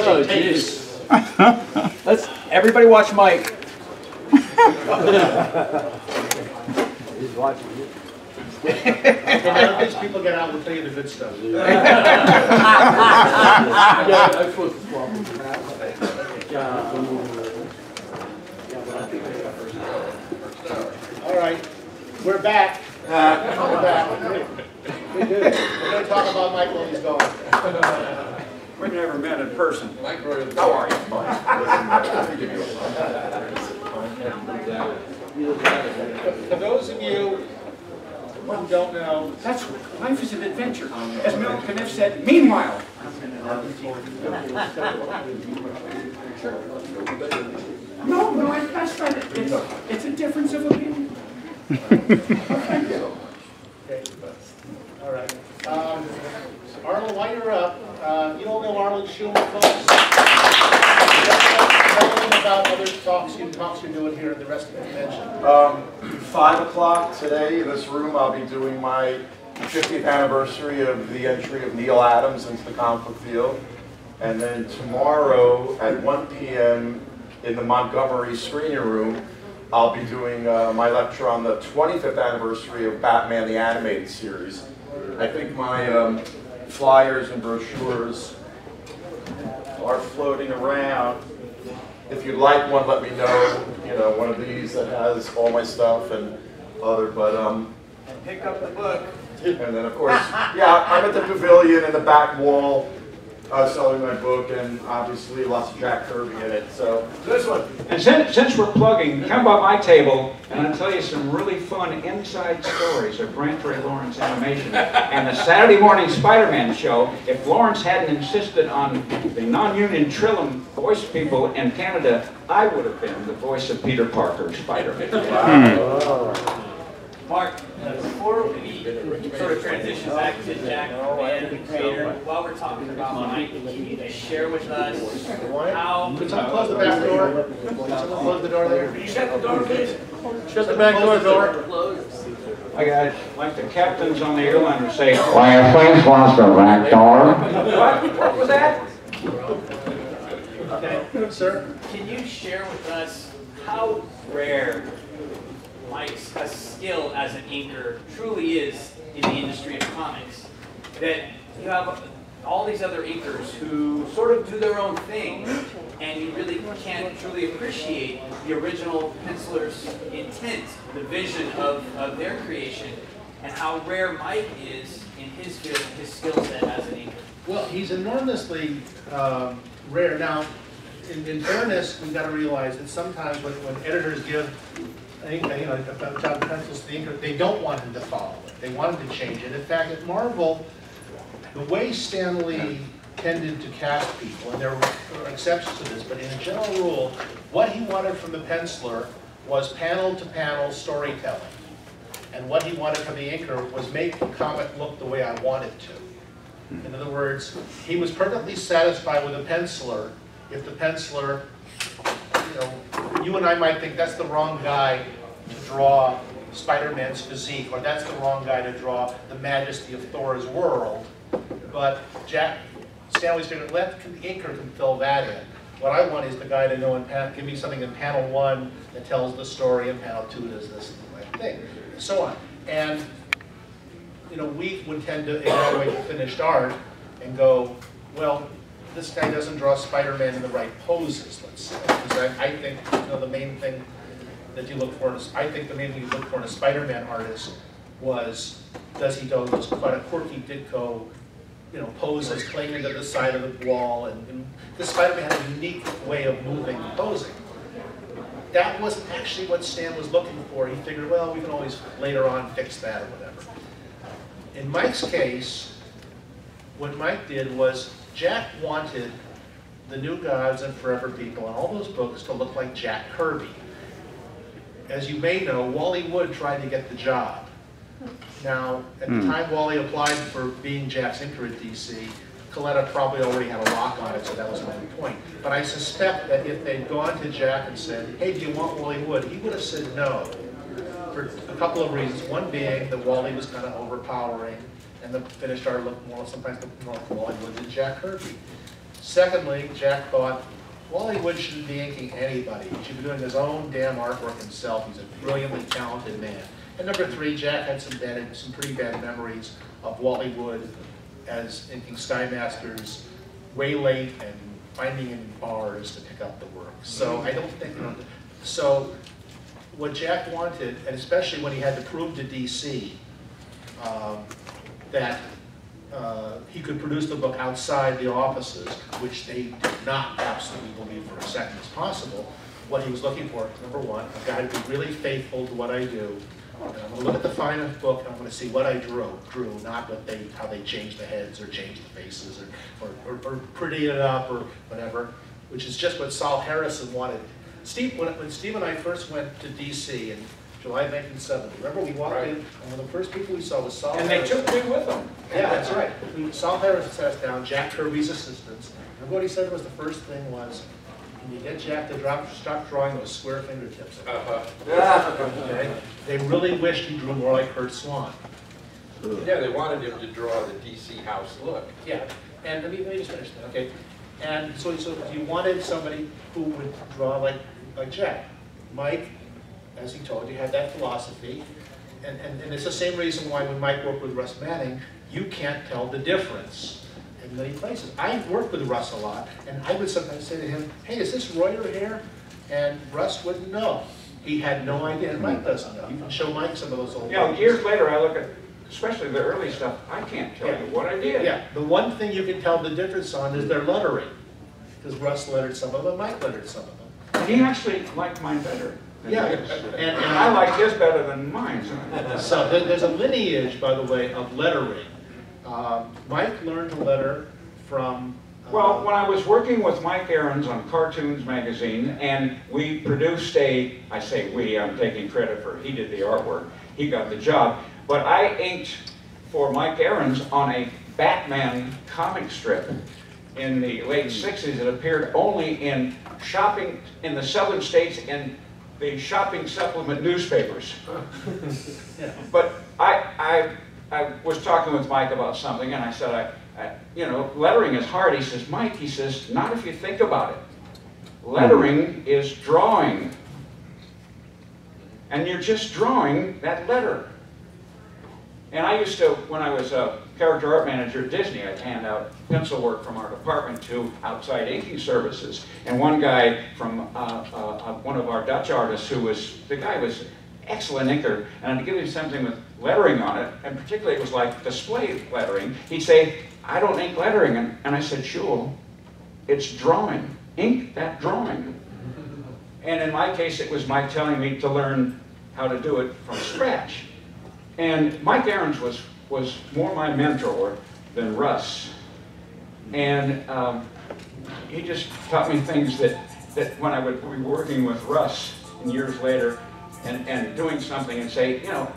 Oh, jeez. Let's everybody watch Mike. He's watching you. Well, these people get out and tell you the good stuff. All right, we're back. We're back. We do. We're going to talk about Mike while he's gone. We've never met in person. Mike Royer, how are you? For those of you who don't know, that's life is an adventure. As Milt Kniff said, meanwhile. No, I'm not trying to. It's a difference of opinion. Okay. All right. Arnold, while you're up, you all know Arnold Schumann, folks? Tell them about other talks you're doing here at the rest of the convention. 5 o'clock today in this room, I'll be doing my 50th anniversary of the entry of Neal Adams into the conflict field. And then tomorrow at 1 p.m. in the Montgomery screening room, I'll be doing my lecture on the 25th anniversary of Batman the Animated Series. I think my flyers and brochures are floating around. If you'd like one, let me know. You know, one of these that has all my stuff and other. But pick up the book. And then, of course, yeah, I'm at the pavilion in the back wall selling my book, and obviously lots of Jack Kirby in it. So this one. And since we're plugging, come by my table, and I'll tell you some really fun inside stories of Brant Ray Lawrence animation and the Saturday morning Spider-Man show. If Lawrence hadn't insisted on the non-union Trillum voice people in Canada, I would have been the voice of Peter Parker, Spider-Man. Wow. Mark, before we sort of transition back to Jack and the creator, while we're talking about Mike, can you share with us how... Can you close the back door? Close the door there. Can you shut the door, please? Shut the back door, I got it. Like the captains on the airline would say, "Why, please close the back door." What was that? Okay, sir. Can you share with us how rare Mike's skill as an inker truly is in the industry of comics? That you have all these other inkers who sort of do their own thing, and you really can't truly appreciate the original penciler's intent, the vision of their creation, and how rare Mike is in his field, his skill set as an inker. Well, he's enormously rare. Now, in fairness, we've got to realize that sometimes when editors give job pencils to the inker, they don't want him to follow it. They want him to change it. In fact, at Marvel, the way Stan Lee tended to cast people, and there were exceptions to this, but in a general rule, what he wanted from the penciler was panel-to-panel storytelling. And what he wanted from the inker was make the comic look the way I want it to. In other words, he was perfectly satisfied with a penciler if the penciler, you know, you and I might think that's the wrong guy to draw Spider-Man's physique, or that's the wrong guy to draw the majesty of Thor's world. But Stanley's figured, let the inker can fill that in. What I want is the guy to know and give me something in panel one that tells the story, and panel two does this thing, and so on. And you know, we would tend to evaluate the finished art and go, well, this guy doesn't draw Spider-Man in the right poses, let's say. Because I think, you know, the main thing that you look for is, I think the main thing you look for in a Spider-Man artist was, does he do those quite a quirky Ditko, you know, poses, clinging to the side of the wall, and this Spider-Man had a unique way of moving and posing. That wasn't actually what Stan was looking for. He figured, well, we can always later on fix that or whatever. In Mike's case, what Mike did was, Jack wanted the New Gods and Forever People and all those books to look like Jack Kirby. As you may know, Wally Wood tried to get the job. Now, at the time Wally applied for being Jack's inker at DC, Colletta probably already had a lock on it, so that was my point. But I suspect that if they'd gone to Jack and said, hey, do you want Wally Wood? He would have said no for a couple of reasons. One being that Wally was kind of overpowering, and the finished art looked more, sometimes looked more Wally Wood than Jack Kirby. Secondly, Jack thought, Wally Wood shouldn't be inking anybody. He should be doing his own damn artwork himself. He's a brilliantly talented man. And number three, Jack had some pretty bad memories of Wally Wood as inking Sky Masters way late and finding him in bars to pick up the work. So I don't think, so what Jack wanted, and especially when he had to prove to DC that he could produce the book outside the offices, which they did not absolutely believe for a second was possible, what he was looking for, number one, I've got to be really faithful to what I do. And I'm going to look at the final book, and I'm going to see what I drew, not what they, how they changed the heads or changed the faces or prettied it up or whatever, which is just what Sol Harris wanted. When Steve and I first went to D.C. in July 1970, remember we walked in, and one of the first people we saw was Sol Harris. And they took me with them. Yeah, that's right. Sol Harris sat us down, Jack Kirby's assistants. Remember what he said was the first thing was, you get Jack to stop drawing those square fingertips. Okay? They really wished he drew more like Curt Swan. Yeah, they wanted him to draw the DC house look. Yeah, and let me just finish that, okay? And so you wanted somebody who would draw like Jack. Mike, as he told you, had that philosophy. And it's the same reason why when Mike worked with Russ Manning, you can't tell the difference. Many places. I worked with Russ a lot, and I would sometimes say to him, hey, is this Royer here? And Russ wouldn't know. He had no idea, and Mike doesn't know. You can show Mike some of those old pages. Years later, I look at, especially the early stuff, I can't tell you what I did. Yeah, the one thing you can tell the difference on is their lettering. Because Russ lettered some of them, Mike lettered some of them. He actually liked mine better. Yeah, and I like his better than mine. So there's a lineage, by the way, of lettering. Mike learned to letter from... well, when I was working with Mike Arens on Cartoons Magazine, and we produced a, I say we, I'm taking credit for, he did the artwork, he got the job, but I inked for Mike Arens on a Batman comic strip in the late 60s. It appeared only in shopping, in the southern states, in the shopping supplement newspapers. But I was talking with Mike about something, and I said, you know, lettering is hard. He says, Mike, he says, not if you think about it. Lettering is drawing. And you're just drawing that letter. And I used to, when I was a character art manager at Disney, I'd hand out pencil work from our department to outside inking services. And one guy from one of our Dutch artists who was, the guy was excellent inker, and I'd give him something with lettering on it, and particularly it was like display lettering. He'd say, I don't ink lettering, and I said, Shul, it's drawing. Ink that drawing. And in my case, it was Mike telling me to learn how to do it from scratch. And Mike Arens was more my mentor than Russ. And he just taught me things that when I would be working with Russ and years later, and doing something and say, you know,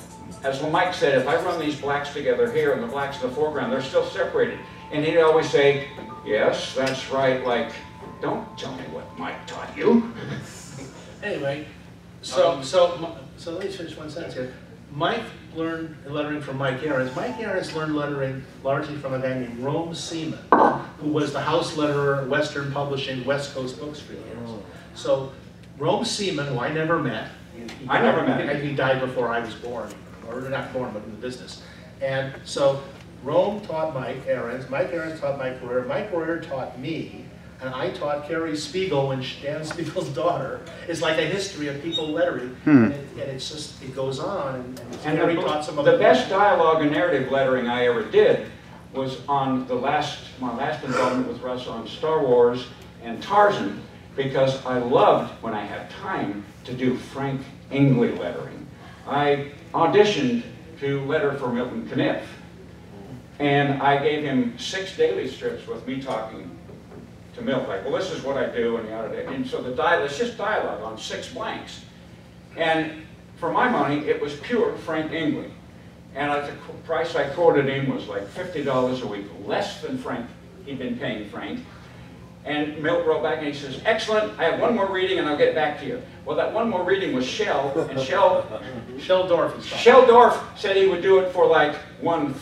as Mike said, if I run these blacks together here and the blacks in the foreground, they're still separated. And he'd always say, yes, that's right, like, don't tell me what Mike taught you. Anyway, so let me finish one sentence here. Mike learned lettering from Mike Arens. Mike Arens learned lettering largely from a guy named Rome Seaman, who was the house letterer at Western Publishing, West Coast Books for years. So Rome Seaman, who I never met, I never met him. He died before I was born, or not born, but in the business. And so Rome taught Mike Arens, Mike Arens taught Mike Royer, Mike Royer taught me, and I taught Carrie Spiegel, and Dan Spiegel's daughter. It's like a history of people lettering, and it's just, it goes on. And Carrie taught some of the best dialogue and narrative lettering I ever did was on the my last involvement with Russ on Star Wars and Tarzan, because I loved, when I had time, to do Frank Engli lettering. I auditioned to letter for Milt Kniff, and I gave him 6 daily strips with me talking to Milt, like, well, this is what I do, and yada, yada. And so it's just dialogue on 6 blanks. And for my money, it was pure Frank Engli. And the price I quoted him was like $50 a week, less than Frank, he'd been paying Frank. And Milt wrote back and he says, excellent, I have one more reading and I'll get back to you. Well, that one more reading was Shell, and Sheldorf said he would do it for like 1/5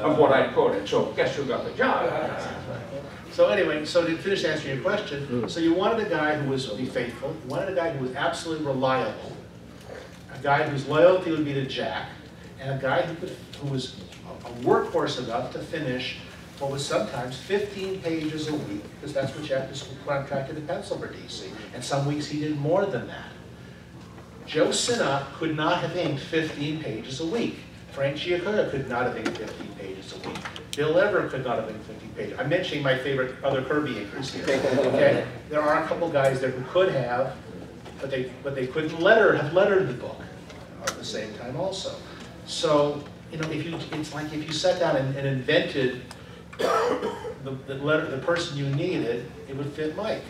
of what I quoted. So guess who got the job? So anyway, so to finish answering your question, so you wanted a guy who was faithful, you wanted a guy who was absolutely reliable, a guy whose loyalty would be to Jack, and a guy who was a workhorse enough to finish what was sometimes 15 pages a week, because that's what Jack was contracted to pencil for DC, and some weeks he did more than that. Joe Sinnott could not have inked 15 pages a week. Frank Giacotta could not have inked 15 pages a week. Bill Everett could not have inked 15 pages. I'm mentioning my favorite other Kirby inkers here. Okay? There are a couple guys there who could have, but they couldn't have lettered the book at the same time also. So, you know, if you, it's like if you sat down and invented the person you needed, it would fit Mike.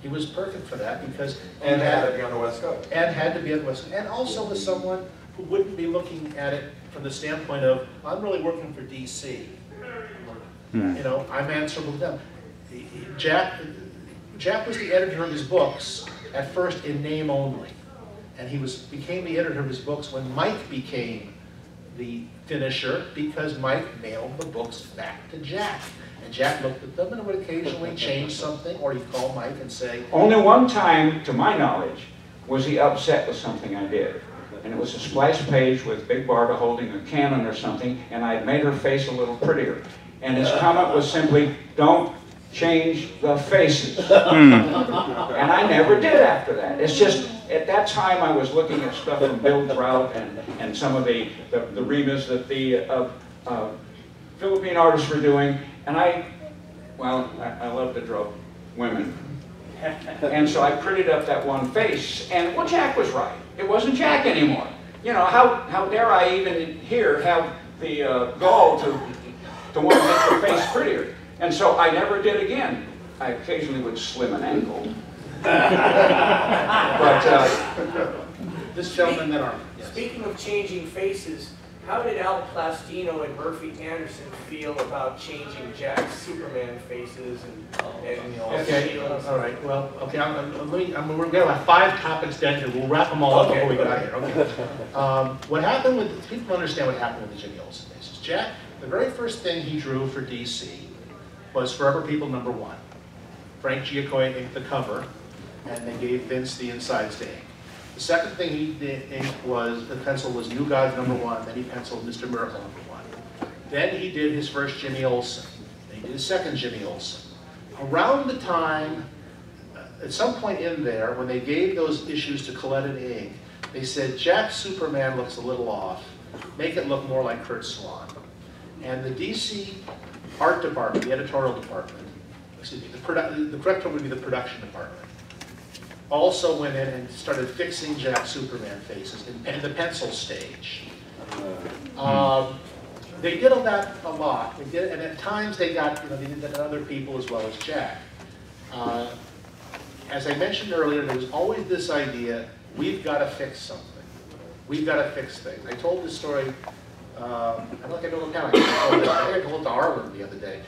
He was perfect for that because and had to be on the West Coast. And had to be on the West Coast. And also was someone who wouldn't be looking at it from the standpoint of, I'm really working for DC. You know, I'm answerable to them. Jack was the editor of his books at first in name only. And he became the editor of his books when Mike became the finisher, because Mike mailed the books back to Jack. And Jack looked at them and would occasionally change something, or he'd call Mike and say... Only one time, to my knowledge, was he upset with something I did. And it was a splash page with Big Barda holding a cannon or something, and I had made her face a little prettier. And his comment was simply, don't change the faces. And I never did after that. It's just, at that time I was looking at stuff from Bill Drought and some of the remas that the Philippine artists were doing. And I love to draw women. And so I printed up that one face, and well, Jack was right. It wasn't Jack anymore. You know, how dare I even here have the gall to want to make the face prettier. And so I never did again. I occasionally would slim an ankle. But, this gentleman that are. Yes. Speaking of changing faces, how did Al Plastino and Murphy Anderson feel about changing Jack's Superman faces and okay, all right, well, okay, we're going to have 5 topics down here. We'll wrap them all up before we get out of here. Okay. What happened with, people understand what happened with the Jimmy Olsen faces. Jack, the very first thing he drew for DC was Forever People #1. Frank Giacoya inked the cover, and they gave Vince the insides to ink. The second thing he did inked was, the pencil was New Gods #1, then he penciled Mr. Miracle #1. Then he did his first Jimmy Olsen, then he did his second Jimmy Olsen. Around the time, at some point in there, when they gave those issues to Colletta to ink, they said, Jack's Superman looks a little off, make it look more like Curt Swan. And the DC art department, the editorial department, excuse me, the correct term would be the production department, also went in and started fixing Jack's Superman faces in the pencil stage. They did that a lot. They did, and at times they got, you know, they did that to other people as well as Jack. As I mentioned earlier, there was always this idea, we've got to fix something. We've got to fix things. I told this story, I told it to Arlen the other day.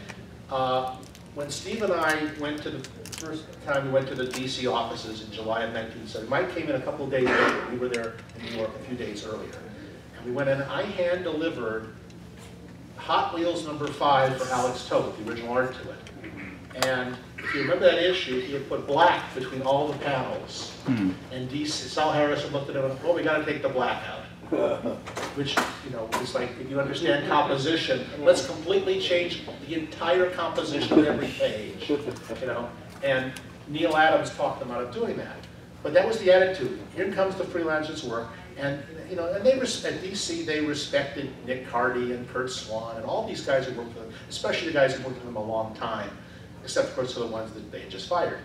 When Steve and I went to the first time we went to the DC offices in July of 1970, Mike came in a couple of days later. We were there in New York a few days earlier. And we went in, I hand delivered Hot Wheels #5 for Alex Toth, the original art to it. And if you remember that issue, he had put black between all the panels. And DC, Sol Harris looked at him and, oh, we gotta take the black out. Which, you know, is like, if you understand composition, let's completely change the entire composition of every page, you know. And Neal Adams talked them out of doing that. But that was the attitude. Here comes the freelancer's work. And, you know, and they at DC, they respected Nick Carty and Curt Swan and all these guys who worked with them, especially the guys who worked with them a long time, except, of course, for the ones that they had just fired.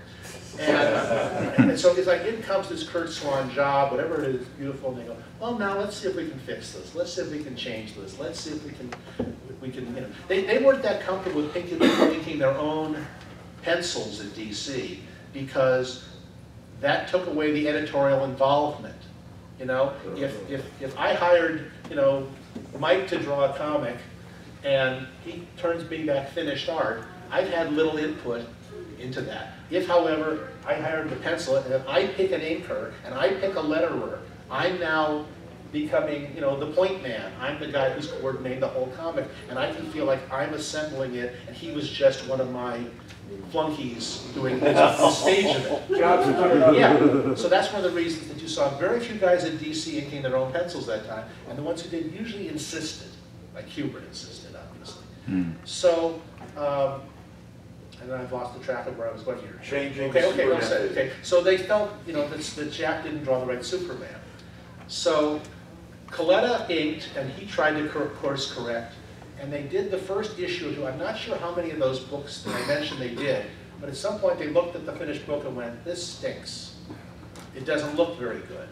And so it's like, in comes this Curt Swan job, whatever it is, beautiful, and they go, well, now let's see if we can fix this. Let's see if we can change this. Let's see if we can you know. They weren't that comfortable with inking their own pencils at DC, because that took away the editorial involvement. You know, if I hired, you know, Mike to draw a comic, and he turns me back finished art, I've had little input into that. If, however, I hired the pencil, and if I pick an inker, and I pick a letterer, I'm now becoming, you know, the point man. I'm the guy who's coordinating the whole comic, and I can feel like I'm assembling it, and he was just one of my flunkies doing the stage of it. Yeah. So that's one of the reasons that you saw very few guys in DC inking their own pencils that time, and the ones who did usually insisted, like Hubert insisted, obviously. Hmm. So, and then I've lost the track of where I was going here. Changing. Okay, okay, well said. Okay. So they felt, you know, that Jack didn't draw the right Superman. So Colletta inked, and he tried to course correct, and they did the first issue or two. I'm not sure how many of those books that I mentioned they did, but at some point they looked at the finished book and went, this stinks. It doesn't look very good.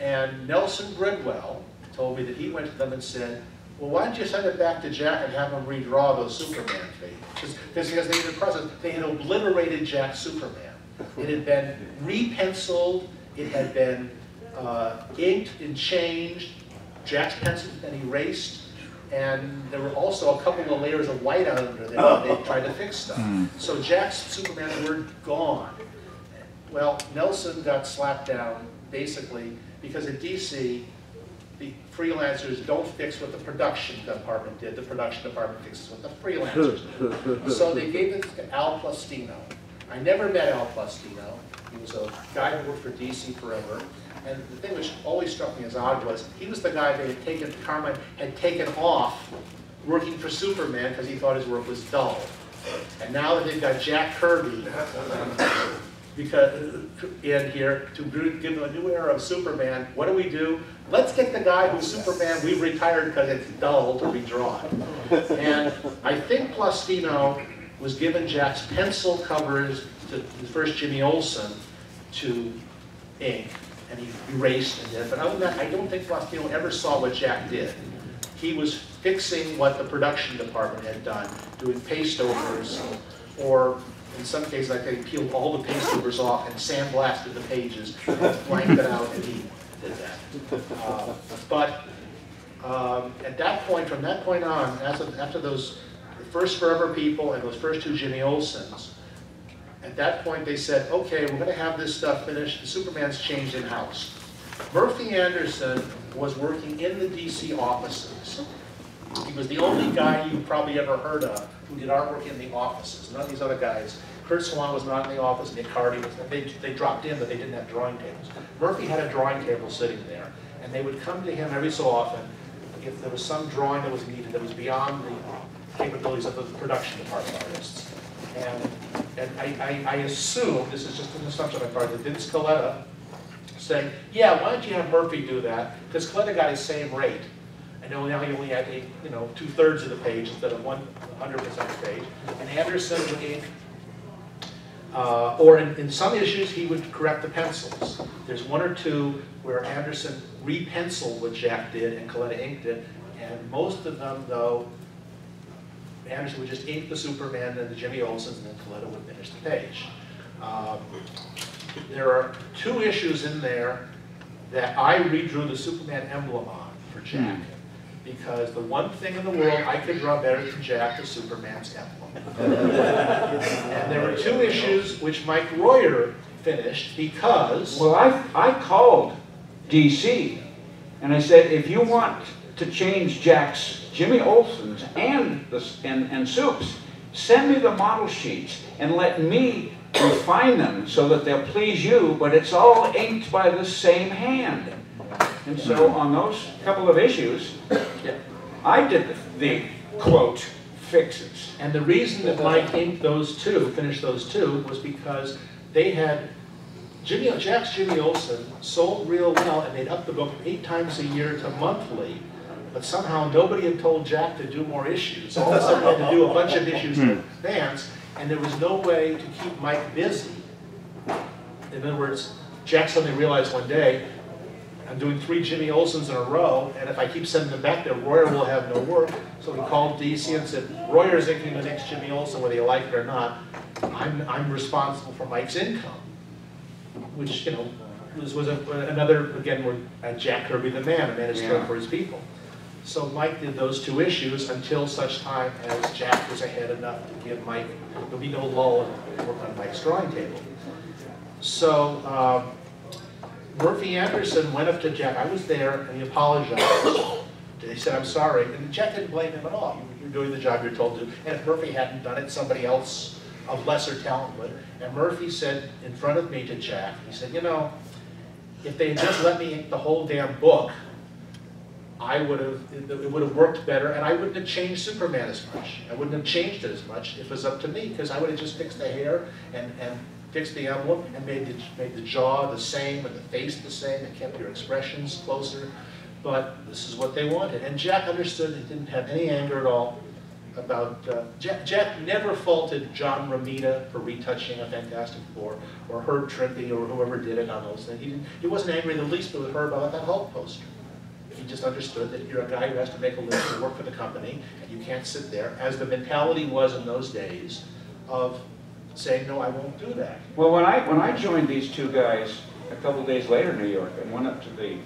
And Nelson Bridwell told me that he went to them and said, well, why don't you send it back to Jack and have him redraw those Superman pages? Because they, in the process, they had obliterated Jack's Superman. It had been re-penciled, it had been inked and changed, Jack's pencil had been erased, and there were also a couple of layers of white out under there when they tried to fix stuff. So Jack's Superman were gone. Well, Nelson got slapped down, basically, because at DC, the freelancers don't fix what the production department did. The production department fixes what the freelancers did. So they gave it to Al Plastino. I never met Al Plastino. He was a guy who worked for DC forever. And the thing which always struck me as odd was he was the guy they had taken, Carmine had taken off working for Superman because he thought his work was dull. And now that they've got Jack Kirby in here to give him a new era of Superman, what do? Let's get the guy who's Superman we retired because it's dull to redraw it. And I think Plastino was given Jack's pencil covers to the first Jimmy Olsen to ink, and he erased and did. But other than that, I don't think Plastino ever saw what Jack did. He was fixing what the production department had done, doing paste overs, or in some cases, I think, peeled all the paste overs off and sandblasted the pages, and blanked it out, and he did that. But at that point, from that point on, after those first Forever People and those first two Jimmy Olsens, at that point they said, okay, we're going to have this stuff finished, and Superman's changed in-house. Murphy Anderson was working in the DC offices. He was the only guy you probably ever heard of who did artwork in the offices. None of these other guys. Curt Swan was not in the office, Nick Hardy was not. They dropped in, but they didn't have drawing tables. Murphy had a drawing table sitting there, and they would come to him every so often if there was some drawing that was needed that was beyond the capabilities of the production department artists. And I assume, this is just an assumption on my part, that Vince Colletta said, yeah, why don't you have Murphy do that? Because Colletta got his same rate. And now he only had, you know, 2/3 of the page instead of 100% of the page. And Anderson would ink, or in some issues, he would correct the pencils. There's one or two where Anderson re-penciled what Jack did and Colletta inked it. And most of them, though, Anderson would just ink the Superman and the Jimmy Olsens, and then Colletta would finish the page. There are two issues in there that I redrew the Superman emblem on for Jack. Because the one thing in the world I could draw better than Jack is Superman's emblem. And there were two issues which Mike Royer finished because... Well, I called DC and I said, if you want to change Jack's Jimmy Olsen's and Soup's, send me the model sheets and let me refine them so that they'll please you, but it's all inked by the same hand. And so on those couple of issues, I did the quote fixes. And the reason that Mike inked those two, finished those two, was because they had Jack's Jimmy Olsen sold real well, and they'd upped the book 8 times a year to monthly, but somehow nobody had told Jack to do more issues. All of a sudden they had to do a bunch of issues in advance, and there was no way to keep Mike busy. In other words, Jack suddenly realized one day, I'm doing 3 Jimmy Olsens in a row, and if I keep sending them back there, Royer will have no work. So he called DC and said, Royer's inking the next Jimmy Olsen, whether you like it or not. I'm responsible for Mike's income, which, you know, was another, again, Jack Kirby the man, a man is strong for his people. So Mike did those two issues until such time as Jack was ahead enough to give Mike, there'll be no lull in work on Mike's drawing table. So, Murphy Anderson went up to Jack. I was there, and he apologized. He said, "I'm sorry." And Jack didn't blame him at all. You're doing the job you're told to. And if Murphy hadn't done it, somebody else of lesser talent would. And Murphy said in front of me to Jack, he said, "You know, if they had just let me ink the whole damn book, I would have, it would have worked better, and I wouldn't have changed Superman as much. I wouldn't have changed it as much if it was up to me, because I would have just fixed the hair and fixed the envelope and made the jaw the same and the face the same and kept your expressions closer. But this is what they wanted." And Jack understood. He didn't have any anger at all about, Jack never faulted John Romita for retouching a Fantastic Four, or Herb Trimpe, or whoever did it on those things. He wasn't angry in the least with Herb about that Hulk poster. He just understood that you're a guy who has to make a living and work for the company, and you can't sit there, as the mentality was in those days, of saying, "No, I won't do that." Well, when I joined these two guys a couple days later in New York and went up to the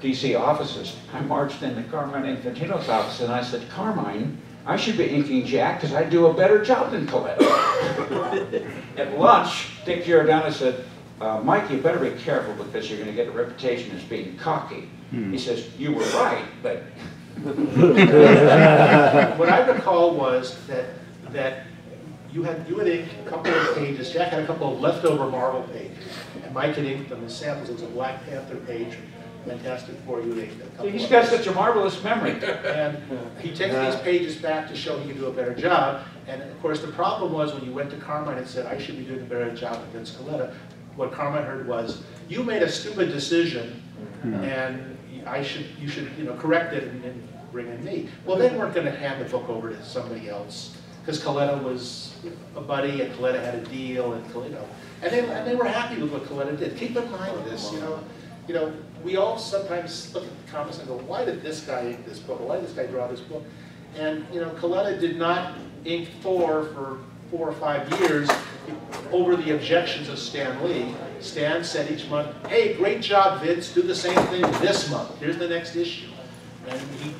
DC offices, I marched into Carmine Infantino's office and I said, "Carmine, I should be inking Jack because I do a better job than Colletta." At lunch, Dick Giordano said, "Mike, you better be careful because you're going to get a reputation as being cocky." He says, "You were right, but..." What I recall was that you had inked a couple of pages. Jack had a couple of leftover Marvel pages, and Mike had inked them as samples. It was a Black Panther page, Fantastic Four. You inked a couple. He's got such a marvelous memory. And he takes these pages back to show he can do a better job. And of course, the problem was when you went to Carmine and said, "I should be doing a better job than Vince Colletta," what Carmine heard was, "You made a stupid decision, and you should correct it and bring in me." Well, they weren't going to hand the book over to somebody else because Colletta was a buddy, and Colletta had a deal, and they were happy with what Colletta did. Keep in mind this, you know, we all sometimes look at the comics and go, "Why did this guy ink this book? Why did this guy draw this book?" And you know, Colletta did not ink Thor for 4 or 5 years over the objections of Stan Lee. Stan said each month, "Hey, great job, Vince. Do the same thing this month. Here's the next issue." And he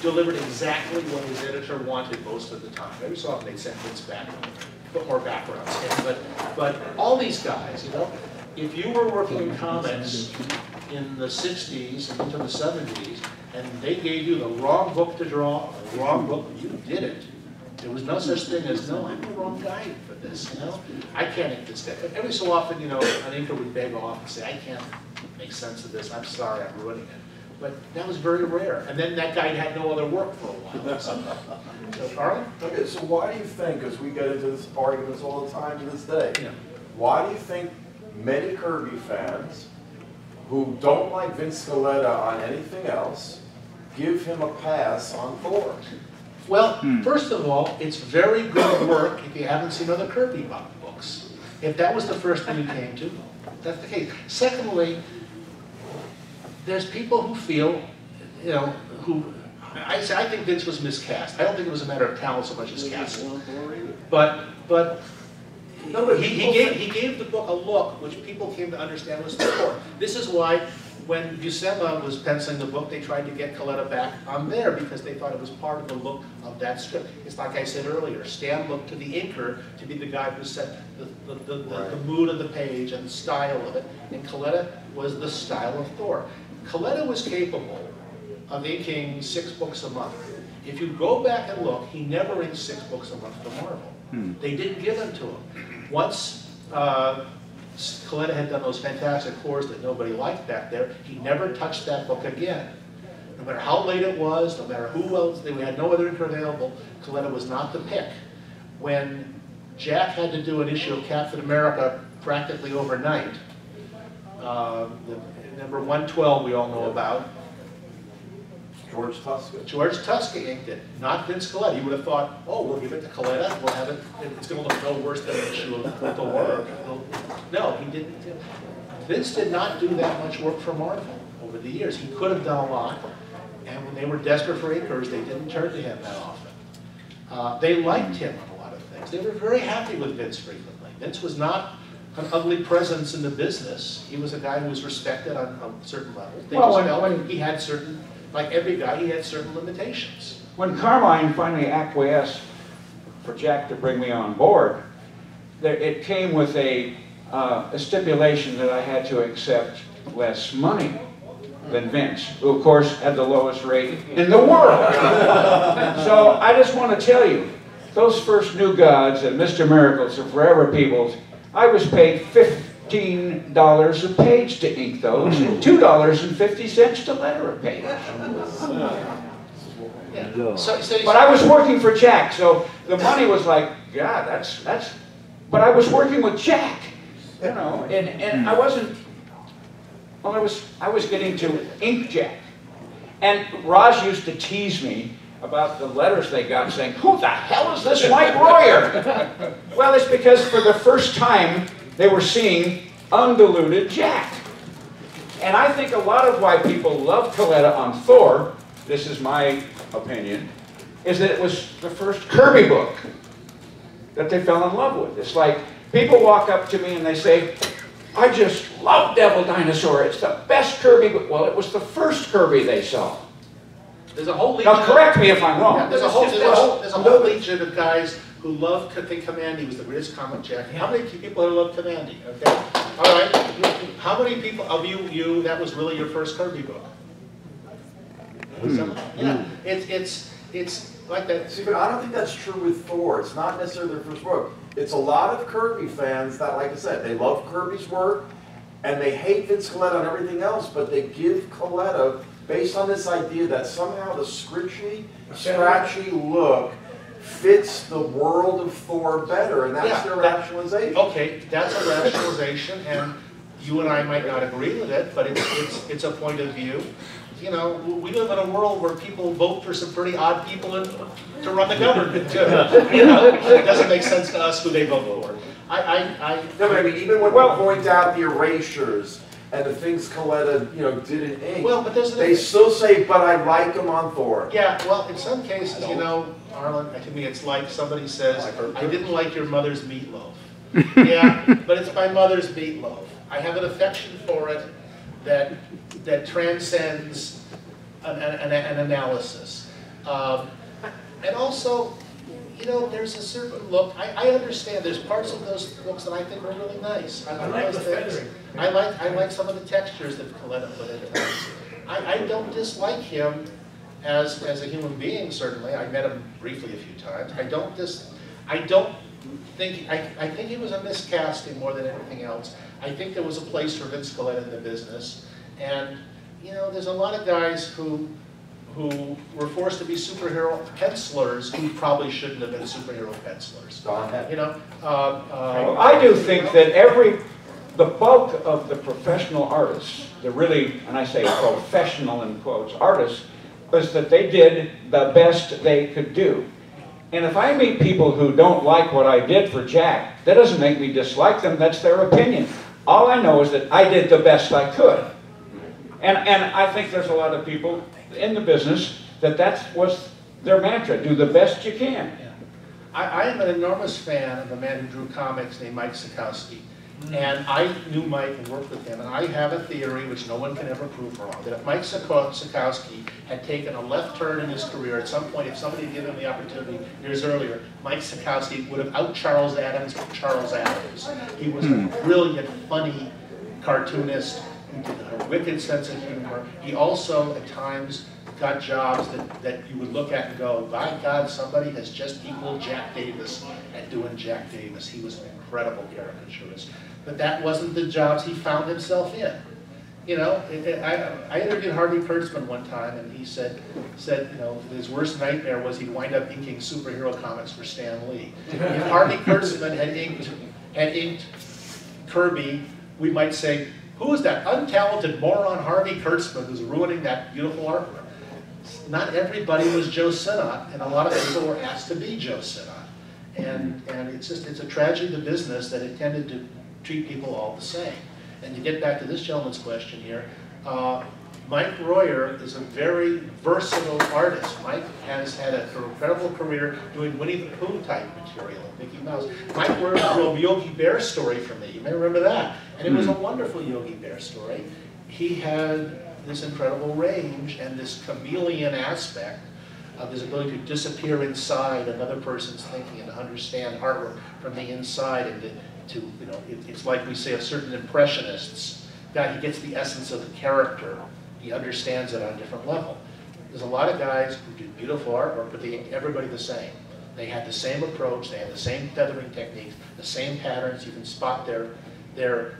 delivered exactly what his editor wanted most of the time. Every so often they'd send Vince back, put more background in. But all these guys, you know, if you were working in comics in the 60s and into the 70s, and they gave you the wrong book to draw, the wrong book, you did it. There was no such thing as, "No, I'm the wrong guy for this, you know? I can't ink this guy." Every so often, you know, an inker would beg off and say, "I can't make sense of this. I'm sorry, I'm ruining it." But that was very rare. And then that guy had no other work for a while. So, Carl? Okay, so why do you think, because we get into this arguments all the time to this day, yeah, why do you think many Kirby fans who don't like Vince Colletta on anything else give him a pass on Thor? Well, first of all, it's very good work if you haven't seen other Kirby books. If that was the first thing you came to, that's the case. Secondly, there's people who feel, you know, I think Vince was miscast. I don't think it was a matter of talent so much as casting. But he gave the book a look which people came to understand was before. This is why, when Buscema was penciling the book, they tried to get Colletta back on there because they thought it was part of the look of that strip. It's like I said earlier, Stan looked to the inker to be the guy who set the mood of the page and the style of it, and Colletta was the style of Thor. Colletta was capable of inking 6 books a month. If you go back and look, he never inked 6 books a month for Marvel. They didn't give them to him. Once Colletta had done those Fantastic Fours that nobody liked back there, he never touched that book again. No matter how late it was, no matter who else, they had no other inker available, Colletta was not the pick. When Jack had to do an issue of Captain America practically overnight, number 112 we all know about, George Tuska. George Tuska inked it, not Vince Colletta. You would have thought, "Oh, we'll give it to Colletta, we'll have it, it's going to look no worse than an issue of the work." No, he didn't. Vince did not do that much work for Marvel over the years. He could have done a lot, and when they were desperate for inkers, they didn't turn to him that often. They liked him on a lot of things. They were very happy with Vince frequently. Vince was not an ugly presence in the business. He was a guy who was respected on certain levels. They just felt he had certain... Like every guy, he had certain limitations. When Carmine finally acquiesced for Jack to bring me on board, it came with a stipulation that I had to accept less money than Vince, who of course had the lowest rate in the world. So I just want to tell you, those first New Gods and Mr. Miracles and Forever Peoples, I was paid $15 a page to ink those and $2.50 to letter a page. Yeah. But I was working for Jack, so the money was like, God, that's. But I was working with Jack, you know, and I wasn't. Well, I was getting to ink Jack, and Roz used to tease me about the letters they got, saying, "Who the hell is this Mike Royer?" Well, it's because for the first time they were seeing undiluted Jack, and I think a lot of why people love Colletta on Thor. This is my opinion, is that it was the first Kirby book that they fell in love with. It's like, people walk up to me and they say, I just love Devil Dinosaur, it's the best Kirby book. Well, it was the first Kirby they saw. There's a whole legion. Now, correct me if I'm wrong. Yeah, there's a whole legion of guys who love Commandee was the greatest comic Jack. How many people have loved Commandee, okay? All right, how many people of you, that was really your first Kirby book? Yeah, it's like that. See, but I don't think that's true with Thor. It's not necessarily their first book. It's a lot of Kirby fans that, like I said, they love Kirby's work, and they hate Vince Colletta and everything else, but they give Colletta, based on this idea that somehow the scritchy, scratchy look fits the world of Thor better, and that's their rationalization. Okay, that's a rationalization, and you and I might not agree with it, but it's a point of view. You know, we live in a world where people vote for some pretty odd people to run the government, too. You know, it doesn't make sense to us who they vote for. No, but I mean, even when we point out the erasures and the things Colletta, you know, did in ink, they still say, but I like them on Thor. Yeah, well, in some cases, you know, Arlen, to me, it's like somebody says, I didn't like your mother's meatloaf. Yeah, but it's my mother's meatloaf. I have an affection for it that transcends an analysis. And also, you know, there's a certain look. I understand there's parts of those books that I think are really nice. I like those things. I like some of the textures that Colletta put into it. I don't dislike him as a human being, certainly. I met him briefly a few times. I think he was a miscasting more than anything else. I think there was a place for Vince Colletta in the business, and you know, there's a lot of guys who were forced to be superhero pencilers who probably shouldn't have been superhero pencilers. You know, I do think that the bulk of the professional artists, the really, and I say professional in quotes, artists, was that they did the best they could do. And if I meet people who don't like what I did for Jack, that doesn't make me dislike them, that's their opinion. All I know is that I did the best I could. And I think there's a lot of people in the business that was their mantra, do the best you can. Yeah. I am an enormous fan of a man who drew comics named Mike Sikowski. And I knew Mike and worked with him, and I have a theory which no one can ever prove wrong, that if Mike Sikowski had taken a left turn in his career at some point, if somebody had given him the opportunity years earlier, Mike Sikowski would have out Charles Adams from Charles Adams. He was a brilliant, funny cartoonist, a wicked sense of humor. He also, at times, got jobs that you would look at and go, by God, somebody has just equaled Jack Davis at doing Jack Davis. He was an incredible caricaturist. But that wasn't the jobs he found himself in. You know, I interviewed Harvey Kurtzman one time, and he said, you know, his worst nightmare was he'd wind up inking superhero comics for Stan Lee. If Harvey Kurtzman had inked Kirby, we might say, who is that untalented moron Harvey Kurtzman who's ruining that beautiful artwork? Not everybody was Joe Sinnott, and a lot of people were asked to be Joe Sinnott. And it's a tragedy of business that it tended to treat people all the same. And to get back to this gentleman's question here, Mike Royer is a very versatile artist. Mike has had an incredible career doing Winnie the Pooh type material, Mickey Mouse. Mike Royer wrote a Yogi Bear story for me, you may remember that. And it was a wonderful Yogi Bear story. He had this incredible range and this chameleon aspect of his ability to disappear inside another person's thinking and understand artwork from the inside, and to you know, it's like we say of certain impressionists guy, he gets the essence of the character. He understands it on a different level. There's a lot of guys who do beautiful artwork, but they ain't everybody the same. They had the same approach, they had the same feathering techniques, the same patterns. You can spot their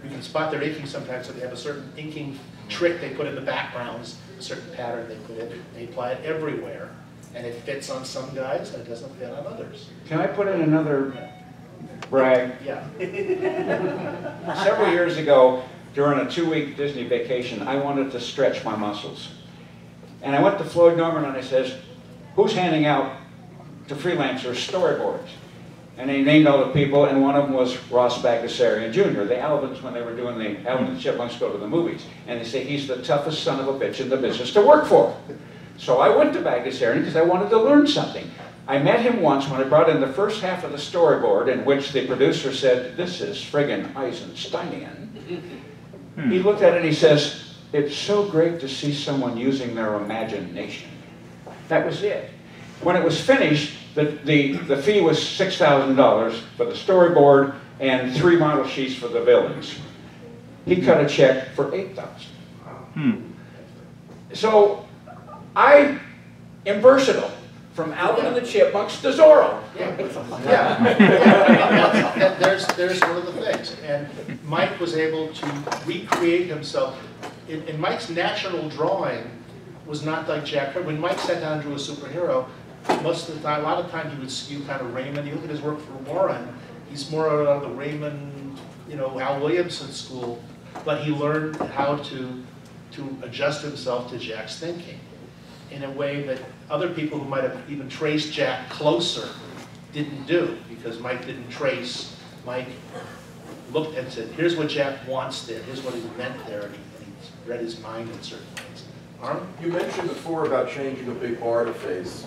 inking sometimes, so they have a certain inking trick they put in the backgrounds, a certain pattern they put in, they apply it everywhere. And it fits on some guys, and it doesn't fit on others. Can I put in another brag? Yeah. Several years ago, during a 2-week Disney vacation, I wanted to stretch my muscles. And I went to Floyd Norman and I says, who's handing out to freelancers storyboards? And they named all the people, and one of them was Ross Bagdasarian Jr., the Alvins, when they were doing the Alvin and the Chipmunks Go to the Movies. And they say, he's the toughest son of a bitch in the business to work for. So I went to Bagdasarian because I wanted to learn something. I met him once when I brought in the first half of the storyboard, in which the producer said, this is friggin' Eisensteinian. He looked at it and he says, it's so great to see someone using their imagination. That was it. When it was finished, the fee was $6,000 for the storyboard and 3 model sheets for the villains. He cut a check for $8,000. So I am versatile, from Alvin and the Chipmunks to Zorro. Yeah, yeah. There's one of the things. And Mike was able to recreate himself. And Mike's natural drawing was not like Jack Kirby. When Mike sat down and drew a superhero, most of the time, a lot of time he would skew kind of Raymond. You look at his work for Warren, he's more out of the Raymond, you know, Al Williamson school, but he learned how to adjust himself to Jack's thinking in a way that other people who might have even traced Jack closer didn't do, because Mike didn't trace. Mike looked and said, here's what Jack wants there, here's what he meant there, and he read his mind in certain ways. Arm? You mentioned before about changing a big bar to face.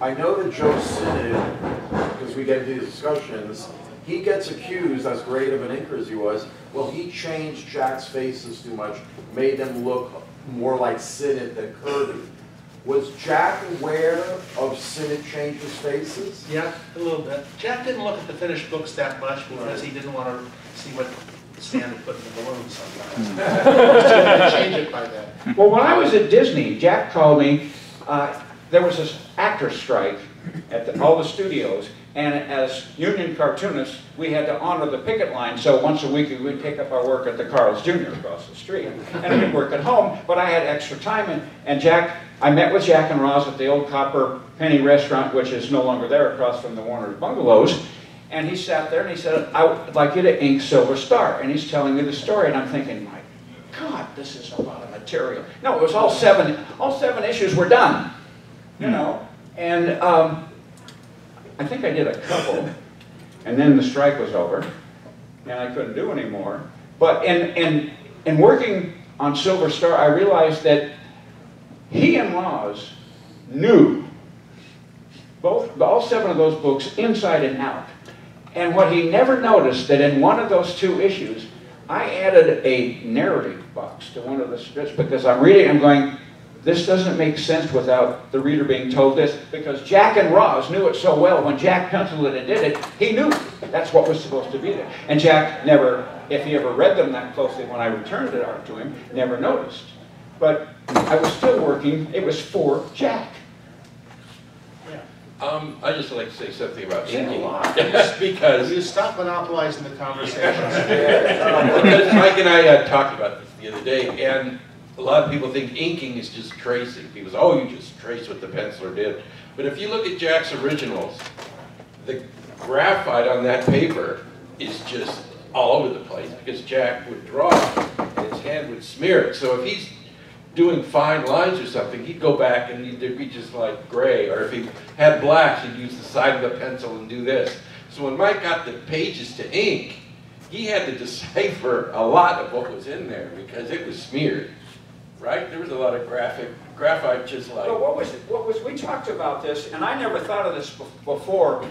I know that Joe Sinnott, because we get into these discussions, he gets accused, as great of an inker as he was, well, he changed Jack's faces too much, made them look more like Sinnott than Kirby. Was Jack aware of Sinnott changes faces? Yeah, a little bit. Jack didn't look at the finished books that much because he didn't want to see what Stan would put in the balloon sometimes. Change it by that. Well, when I was at Disney, Jack called me. There was this actor strike at all the studios, and as union cartoonists, we had to honor the picket line, so once a week we would pick up our work at the Carl's Jr. across the street, and I could work at home, but I had extra time, and Jack, I met with Jack and Roz at the old Copper Penny restaurant, which is no longer there, across from the Warner's bungalows, and he sat there and he said, I would like you to ink Silver Star, and he's telling me the story, and I'm thinking, my God, this is a lot of material. No, it was all seven issues were done, you know, and I think I did a couple, and then the strike was over, and I couldn't do any more. But in working on Silver Star, I realized that he and Roz knew all 7 of those books inside and out. And what he never noticed, that in one of those 2 issues, I added a narrative box to one of the strips, because I'm reading, I'm going, this doesn't make sense without the reader being told this, because Jack and Roz knew it so well. When Jack penciled it and did it, he knew that's what was supposed to be there. And Jack never, if he ever read them that closely when I returned it out to him, never noticed. But I was still working. It was for Jack. I just like to say something about thinking. Yes, because you stop monopolizing the conversation. Because Mike and I had talked about this the other day, and a lot of people think inking is just tracing. People say, oh, you just trace what the penciler did. But if you look at Jack's originals, the graphite on that paper is just all over the place, because Jack would draw it, and his hand would smear it. So if he's doing fine lines or something, he'd go back and there'd be just like gray. Or if he had blacks, he'd use the side of the pencil and do this. So when Mike got the pages to ink, he had to decipher a lot of what was in there, because it was smeared. Right? There was a lot of graphite just like... Well, what was we talked about this, and I never thought of this before,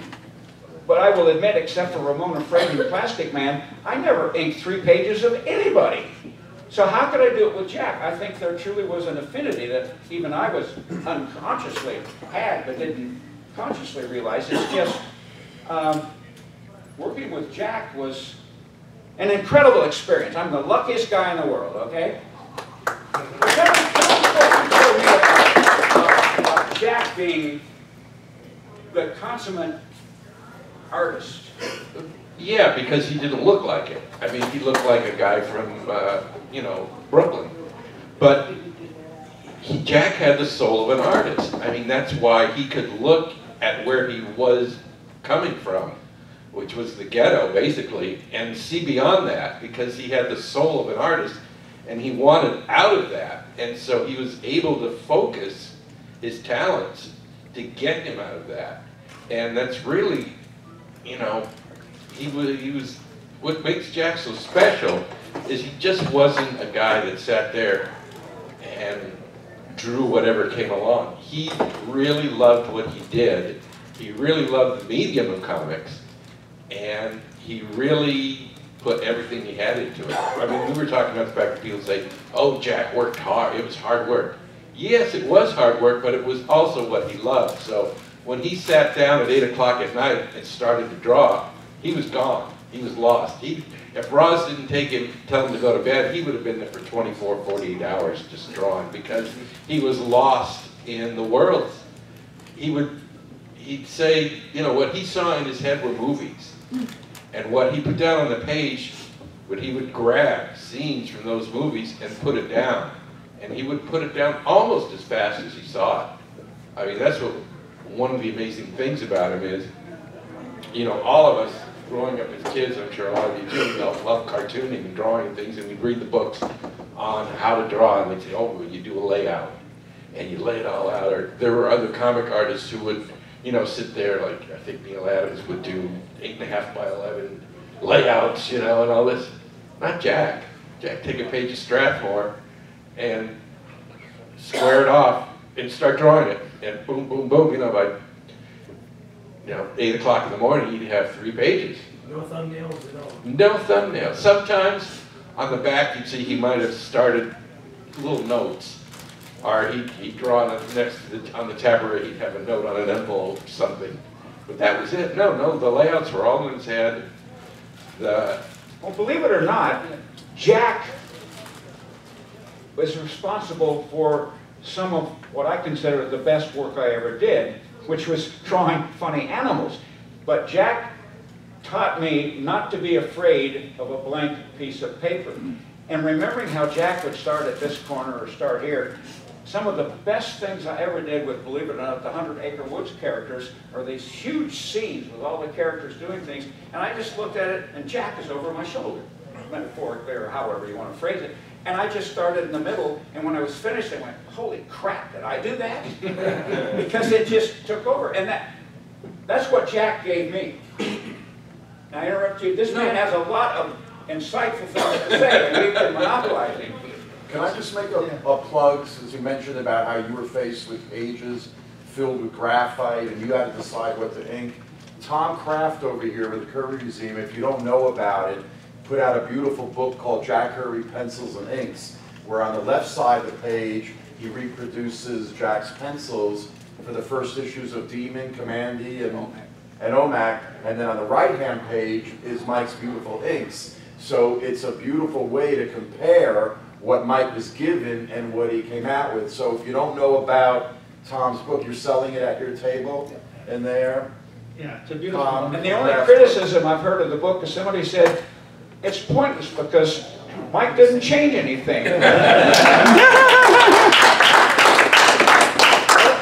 but I will admit, except for Ramona Frame and Plastic Man, I never inked 3 pages of anybody. So how could I do it with Jack? I think there truly was an affinity that even I was unconsciously had, but didn't consciously realize. It's just, working with Jack was An incredible experience. I'm the luckiest guy in the world, okay? Jack being the consummate artist. Yeah, because he didn't look like it. I mean, he looked like a guy from, you know, Brooklyn. But Jack had the soul of an artist. I mean, that's why he could look at where he was coming from, which was the ghetto, basically, and see beyond that, because he had the soul of an artist, and he wanted out of that. And so he was able to focus his talents to get him out of that. And that's really, you know, he was what makes Jack so special is he just wasn't a guy that sat there and drew whatever came along. He really loved what he did. He really loved the medium of comics. And he really put everything he had into it. I mean, we were talking about the fact that people say, oh, Jack worked hard, it was hard work. Yes, it was hard work, but it was also what he loved. So when he sat down at 8 o'clock at night and started to draw, he was gone. He was lost. If Roz didn't take him, tell him to go to bed, he would have been there for 24, 48 hours just drawing, because he was lost in the world. He'd say, you know, what he saw in his head were movies. And what he put down on the page, what he would grab scenes from those movies and put it down. And he would put it down almost as fast as he saw it. I mean, that's what one of the amazing things about him is, you know, all of us growing up as kids, I'm sure a lot of you do, love cartooning and drawing and things, and we'd read the books on how to draw, and they'd say, oh, well, you do a layout, and you lay it all out. Or there were other comic artists who would, you know, sit there, like I think Neal Adams would do 8.5 by 11 layouts, you know, and all this. Not Jack. Jack take a page of Strathmore and square it off and start drawing it, and boom, boom, boom, you know, by, you know, 8 o'clock in the morning he'd have 3 pages. No thumbnails at all. No thumbnails. Sometimes on the back you'd see he might have started little notes. Or he'd draw on the tablet, he'd have a note on an envelope or something. But that was it. No, the layouts were all in his head. Well, believe it or not, Jack was responsible for some of what I consider the best work I ever did, which was drawing funny animals. But Jack taught me not to be afraid of a blank piece of paper. And remembering how Jack would start at this corner or start here, some of the best things I ever did with, believe it or not, the 100-Acre Woods characters are these huge scenes with all the characters doing things, and I just looked at it, and Jack is over my shoulder, metaphorically, or however you want to phrase it, and I just started in the middle, and when I was finished, I went, holy crap, did I do that? Because it just took over, and that's what Jack gave me. Now, I interrupt you, this man has a lot of insightful things to say, and we've been monopolizing. Can I just make a plug, since you mentioned about how you were faced with pages filled with graphite and you had to decide what to ink? Tom Kraft over here with the Kirby Museum, if you don't know about it, put out a beautiful book called Jack Kirby Pencils and Inks, where on the left side of the page he reproduces Jack's pencils for the first issues of Demon, Commandy, and OMAC, and then on the right-hand page is Mike's beautiful inks. So it's a beautiful way to compare what Mike was given and what he came out with. So if you don't know about Tom's book, you're selling it at your table in there. Yeah, it's a beautiful book. And the only criticism I've heard of the book is somebody said, it's pointless because Mike doesn't change anything.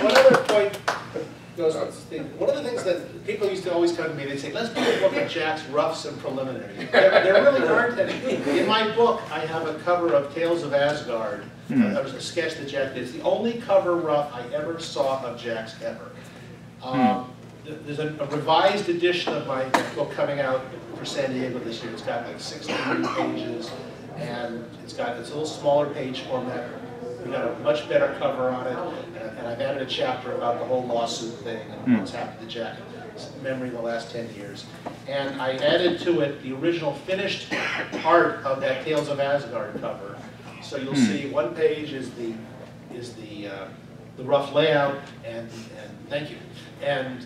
One other point goes with this thing. One of the things that people used to always come to me, they'd say, let's do a book of Jack's roughs and preliminaries. There really aren't any. In my book, I have a cover of Tales of Asgard. That was a sketch that Jack did. It's the only cover rough I ever saw of Jack's ever. There's a revised edition of my book coming out for San Diego this year. It's got like 16 pages, and it's got this little smaller page format. We've got a much better cover on it, and I've added a chapter about the whole lawsuit thing and what's happened to Jack in memory in the last 10 years. And I added to it the original finished part of that Tales of Asgard cover. So you'll see one page is the rough layout, and thank you. And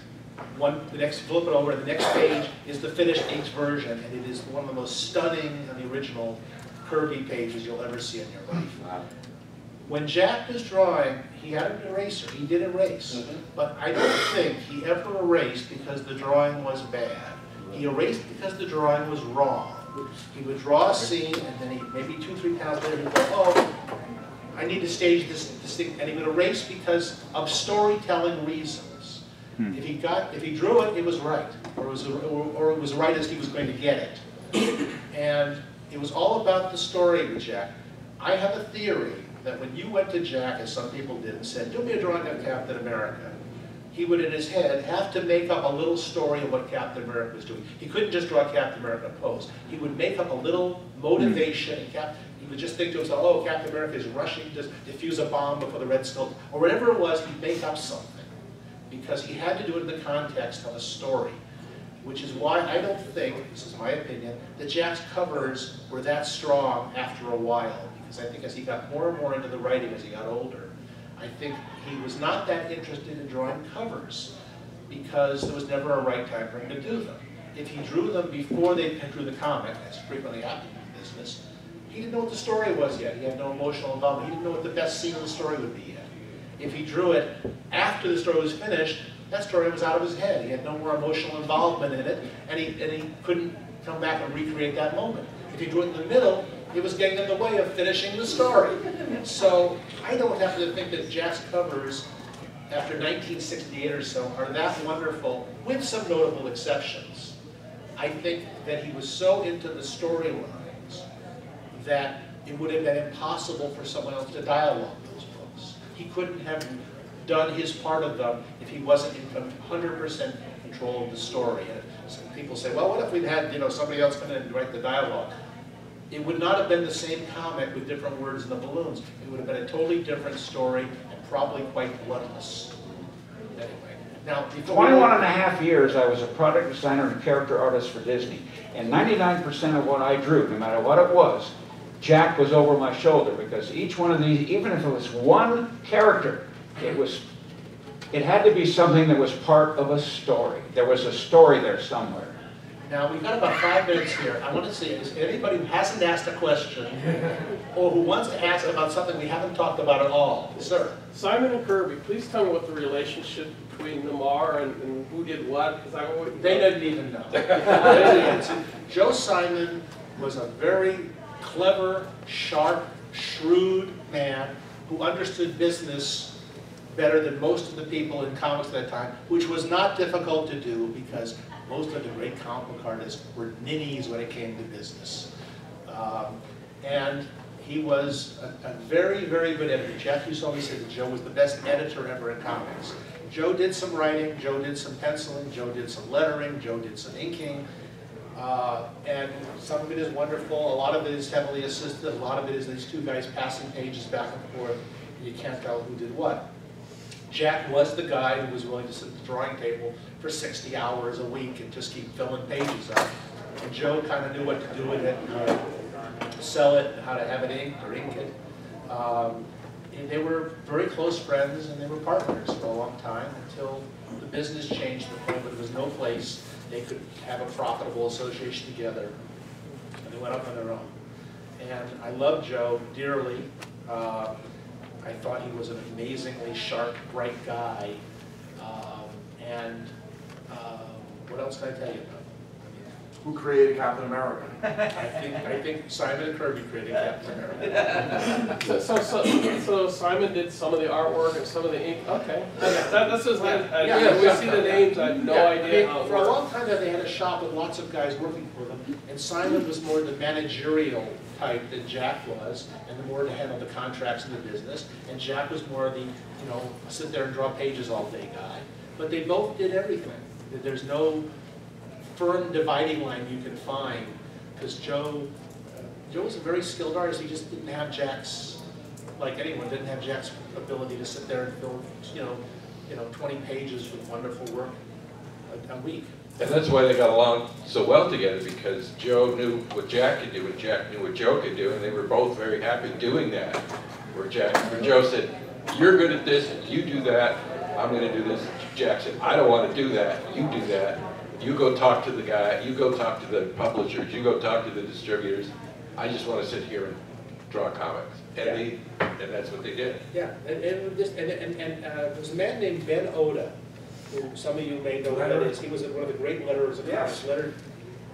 The next, flip it over, the next page is the finished inked version, and it is one of the most stunning and the original Kirby pages you'll ever see in your life. Wow. When Jack was drawing, he had an eraser. He did erase, but I don't think he ever erased because the drawing was bad. He erased because the drawing was wrong. He would draw a scene, and then he, maybe 2-3 times later, he'd go, oh, I need to stage this thing, and he would erase because of storytelling reasons. If he drew it, it was right, or it was right as he was going to get it. And it was all about the story with Jack. I have a theory that when you went to Jack, as some people did, and said, do me a drawing of Captain America, he would, in his head, have to make up a little story of what Captain America was doing. He couldn't just draw Captain America pose. He would make up a little motivation. He would just think to himself, oh, Captain America is rushing to defuse a bomb before the Red Skull, or whatever it was, he'd make up something, because he had to do it in the context of a story, which is why I don't think, this is my opinion, that Jack's covers were that strong after a while, because I think as he got more and more into the writing as he got older, I think he was not that interested in drawing covers, because there was never a right time for him to do them. If he drew them before they drew the comic, as frequently happened in the business, he didn't know what the story was yet. He had no emotional involvement. He didn't know what the best scene of the story would be yet. If he drew it after the story was finished, that story was out of his head. He had no more emotional involvement in it, and he couldn't come back and recreate that moment. If he drew it in the middle, it was getting in the way of finishing the story. So I don't have to think that Jack's covers after 1968 or so are that wonderful, with some notable exceptions. I think that he was so into the storylines that it would have been impossible for someone else to dialogue. He couldn't have done his part of them if he wasn't in 100% control of the story. And some people say, well, what if we'd had, you know, somebody else come in and write the dialogue? It would not have been the same comic with different words in the balloons. It would have been a totally different story and probably quite bloodless. Anyway, now, 21 and a half years I was a product designer and character artist for Disney, and 99% of what I drew, no matter what it was, Jack was over my shoulder, because each one of these, even if it was one character, it had to be something that was part of a story. There was a story there somewhere. Now, we've got about 5 minutes here. I want to see, is anybody who hasn't asked a question or who wants to ask about something we haven't talked about at all? Sir. Simon and Kirby, please tell me what the relationship between them are and who did what, because I wouldn't know. They didn't even know. Joe Simon was a very clever, sharp, shrewd man who understood business better than most of the people in comics at that time, which was not difficult to do because most of the great comic book artists were ninnies when it came to business. And he was a very, very good editor. Jeff, you saw me say that Joe was the best editor ever in comics. Joe did some writing, Joe did some penciling, Joe did some lettering, Joe did some inking. And some of it is wonderful, a lot of it is heavily assisted, a lot of it is these two guys passing pages back and forth, and you can't tell who did what. Jack was the guy who was willing to sit at the drawing table for 60 hours a week and just keep filling pages up. And Joe kind of knew what to do with it, and how to sell it, and how to have it inked or ink it. And they were very close friends, and they were partners for a long time until the business changed to the point where there was no place they could have a profitable association together, and they went up on their own. And I love Joe dearly. I thought he was an amazingly sharp, bright guy. What else can I tell you about him? Who created Captain America? I think Simon and Kirby created Captain America. So Simon did some of the artwork and some of the ink. Okay. That's just we see the names. I have no idea. I mean, for a long time there, they had a shop with lots of guys working for them, and Simon was more the managerial type than Jack was, and the more to handle the contracts in the business, and Jack was more the, you know, sit there and draw pages all day guy. But they both did everything. There's no firm dividing line you can find, because Joe was a very skilled artist. He just didn't have Jack's, like anyone, didn't have Jack's ability to sit there and build, you know, 20 pages with wonderful work a week. And that's why they got along so well together, because Joe knew what Jack could do, and Jack knew what Joe could do, and they were both very happy doing that. Where Joe said, "You're good at this, and you do that." I'm going to do this. Jack said, I don't want to do that. You do that. You go talk to the guy. You go talk to the publishers. You go talk to the distributors. I just want to sit here and draw comics. And, and that's what they did. Yeah, and there was a man named Ben Oda, who some of you may know who that is. He was one of the great letterers of comics. Lettered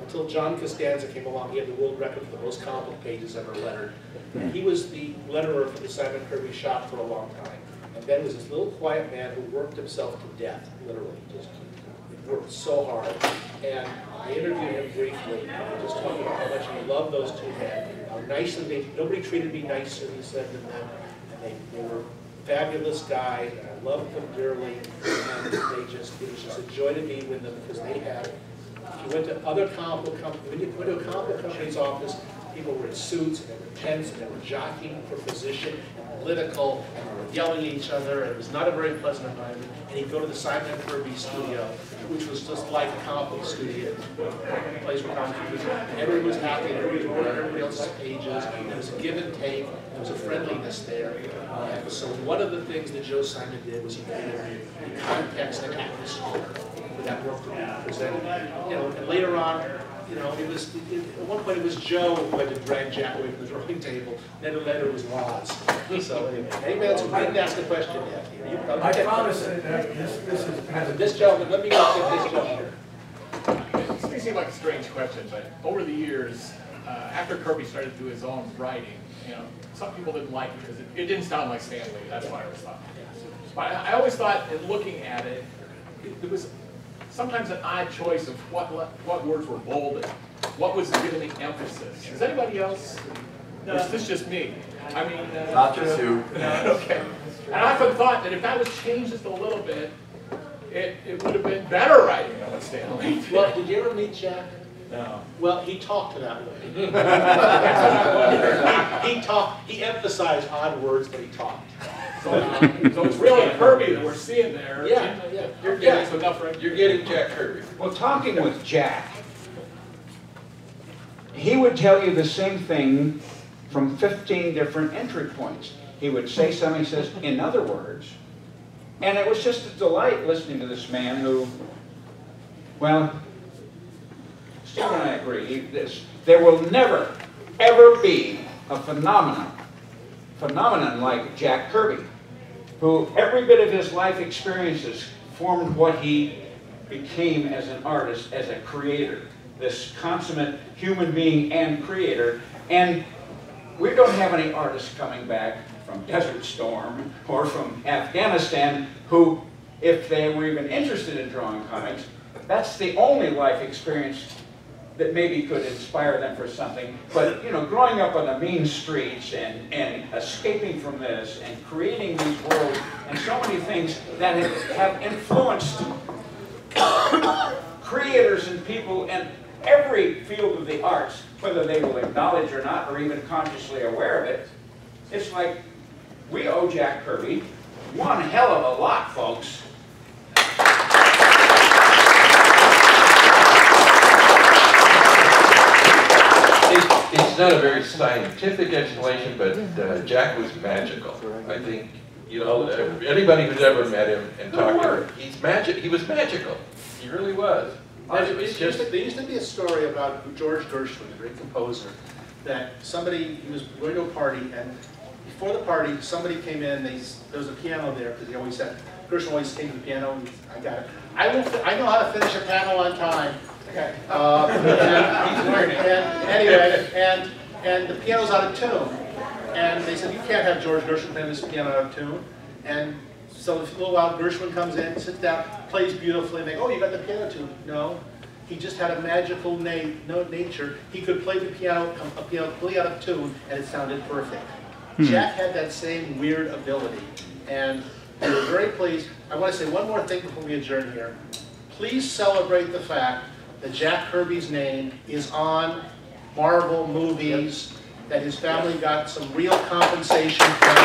until John Costanza came along. He had the world record for the most comic book pages ever lettered. And he was the letterer for the Simon Kirby shop for a long time. And Ben was this little quiet man who worked himself to death, literally. Just worked so hard. And I interviewed him briefly, and just talking about how much he loved those two men. How nicely they, nobody treated me nicer, he said, than them. And they were fabulous guys, and I loved them dearly. And they just, it was just a joy to be with them, because they had, if you went to other comic book companies, when you went to a comic book company's office, people were in suits, and they were tense, and they were jockeying for position, and political, and they were yelling at each other, and it was not a very pleasant environment. And he'd go to the Simon Kirby studio, which was just like a comic book studio, a place where comic book was. Everybody was happy, everybody was working on everybody else's pages, and it was a give and take, there was a friendliness there. And so one of the things that Joe Simon did was he created the context and atmosphere for that work to be presented. You know, and later on, you know, it was, at one point it was Joe who had to drag Jack away from the drawing table, then later it was Roz. So, anybody else who didn't ask a question yet? I promise that this gentleman, let me go get this gentleman. This may seem like a strange question, but over the years, after Kirby started to do his own writing, you know, some people didn't like it because it didn't sound like Stan Lee. That's why I was thought. But I always thought, in looking at it, it was sometimes an odd choice of what words were bolded, what was given the emphasis. Is anybody else? No. Or is this just me? I mean, not just you. Okay. And I often thought that if that was changed just a little bit, it would have been better writing than what Stan Lee did. Well, did you ever meet Jack? No. Well, he talked to that way. That's what I wondered. He talked. He emphasized odd words, but he talked. So it's really Kirby that we're seeing there. Yeah, yeah. You're getting enough, right? You're getting Jack Kirby. Well, talking with Jack, he would tell you the same thing from 15 different entry points. He would say something, he says, in other words. And it was just a delight listening to this man who, well, Steve and I agree, there will never, ever be a phenomenon like Jack Kirby, who every bit of his life experiences formed what he became as an artist, as a creator, this consummate human being and creator. And we don't have any artists coming back from Desert Storm or from Afghanistan who, if they were even interested in drawing comics, that's the only life experience that maybe could inspire them for something. But, you know, growing up on the mean streets and escaping from this and creating these worlds and so many things that have influenced creators and people in every field of the arts, whether they will acknowledge or not or even consciously aware of it, it's like we owe Jack Kirby one hell of a lot, folks. It's not a very scientific explanation, but Jack was magical. I think, you know, anybody who's ever met him and talked to him, he's magic. He was magical. He really was. There used to be a story about George Gershwin, the great composer, that somebody, he was going to a party, and before the party, somebody came in. There was a piano there because he always said Gershwin always came to the piano. And I got it. I know how to finish a panel on time. Okay. And he's learning. And anyway, and the piano's out of tune. And they said, you can't have George Gershwin playing this piano out of tune. And so a little while, Gershwin comes in, sits down, plays beautifully, and they go, oh, you got the piano tune. No, he just had a magical nature. He could play the piano, completely out of tune, and it sounded perfect. Jack had that same weird ability. And we were very pleased. I want to say one more thing before we adjourn here. Please celebrate the fact that Jack Kirby's name is on Marvel movies, that his family got some real compensation from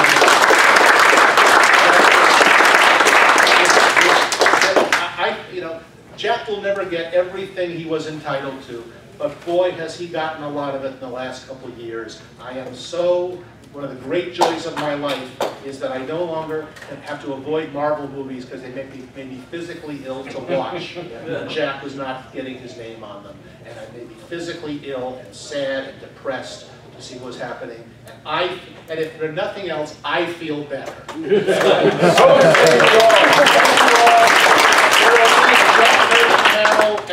you know, Jack will never get everything he was entitled to, but boy, has he gotten a lot of it in the last couple of years. I am so One of the great joys of my life is that I no longer have to avoid Marvel movies because they made me physically ill to watch. Jack was not getting his name on them. And I made me physically ill and sad and depressed to see what was happening. And if for nothing else, I feel better.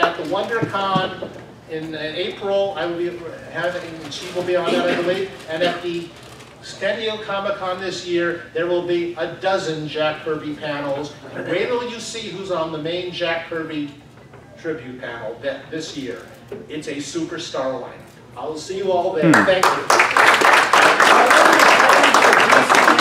At the WonderCon in April, I will be having, she will be on that, I believe, and at the Skendio Comic Con this year, there will be a dozen Jack Kirby panels. Wait till you see who's on the main Jack Kirby tribute panel this year. It's a superstar lineup. I will see you all there. Thank you.